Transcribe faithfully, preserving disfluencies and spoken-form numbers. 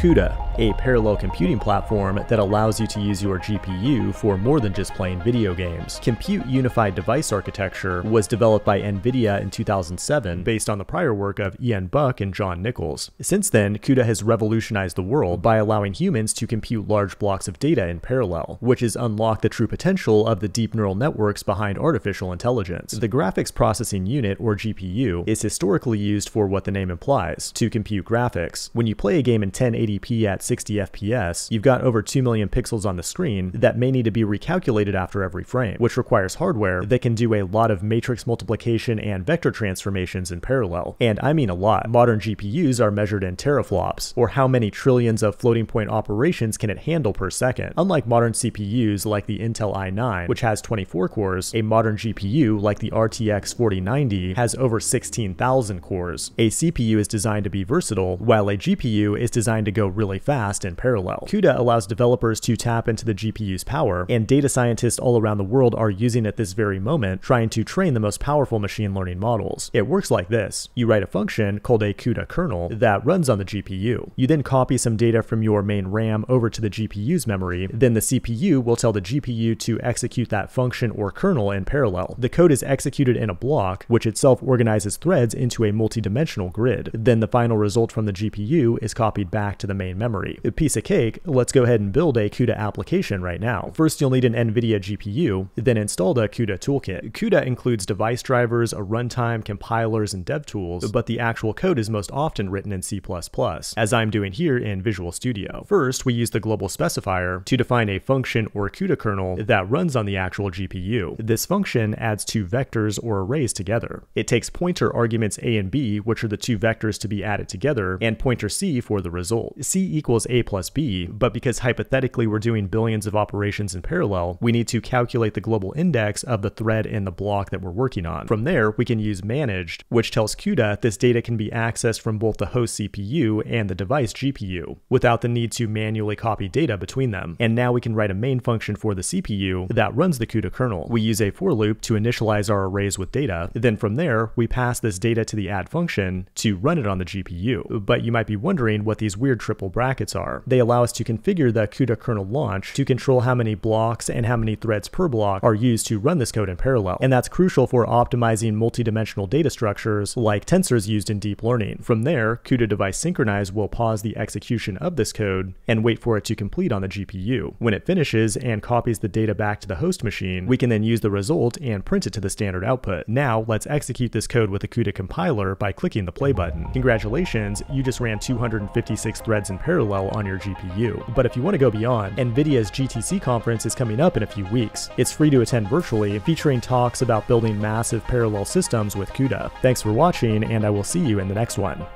CUDA, a parallel computing platform that allows you to use your G P U for more than just playing video games. Compute Unified Device Architecture was developed by NVIDIA in two thousand seven based on the prior work of Ian Buck and John Nichols. Since then, CUDA has revolutionized the world by allowing humans to compute large blocks of data in parallel, which has unlocked the true potential of the deep neural networks behind artificial intelligence. The Graphics Processing Unit, or G P U, is historically used for what the name implies, to compute graphics. When you play a game in ten eighty p at sixty F P S, you've got over two million pixels on the screen that may need to be recalculated after every frame, which requires hardware that can do a lot of matrix multiplication and vector transformations in parallel. And I mean a lot. Modern G P Us are measured in teraflops, or how many trillions of floating point operations can it handle per second. Unlike modern C P Us like the Intel i nine, which has twenty-four cores, a modern G P U like the R T X forty ninety has over sixteen thousand cores. A C P U is designed to be versatile, while a G P U is designed to go really fast in parallel. CUDA allows developers to tap into the G P U's power, and data scientists all around the world are using at this very moment, trying to train the most powerful machine learning models. It works like this. You write a function called a CUDA kernel that runs on the G P U. You then copy some data from your main RAM over to the G P U's memory, then the C P U will tell the G P U to execute that function or kernel in parallel. The code is executed in a block, which itself organizes threads into a multi-dimensional grid. Then the final result from the G P U is copied back to the main memory. A piece of cake, let's go ahead and build a CUDA application right now. First, you'll need an NVIDIA G P U, then install the CUDA toolkit. CUDA includes device drivers, a runtime, compilers, and dev tools, but the actual code is most often written in C plus plus, as I'm doing here in Visual Studio. First, we use the global specifier to define a function or CUDA kernel that runs on the actual G P U. This function adds two vectors or arrays together. It takes pointer arguments A and B, which are the two vectors to be added together, and pointer C for the result. C equals A plus B, but because hypothetically we're doing billions of operations in parallel, we need to calculate the global index of the thread in the block that we're working on. From there, we can use managed, which tells CUDA this data can be accessed from both the host C P U and the device G P U, without the need to manually copy data between them. And now we can write a main function for the C P U that runs the CUDA kernel. We use a for loop to initialize our arrays with data, then from there, we pass this data to the add function to run it on the G P U. But you might be wondering what these weird triple brackets are. They allow us to configure the CUDA kernel launch to control how many blocks and how many threads per block are used to run this code in parallel. And that's crucial for optimizing multi-dimensional data structures like tensors used in deep learning. From there, cudaDeviceSynchronize will pause the execution of this code and wait for it to complete on the G P U. When it finishes and copies the data back to the host machine, we can then use the result and print it to the standard output. Now, let's execute this code with the CUDA compiler by clicking the play button. Congratulations, you just ran two hundred fifty-six threads in parallel on your G P U. But if you want to go beyond, NVIDIA's G T C conference is coming up in a few weeks. It's free to attend virtually, featuring talks about building massive parallel systems with CUDA. Thanks for watching, and I will see you in the next one.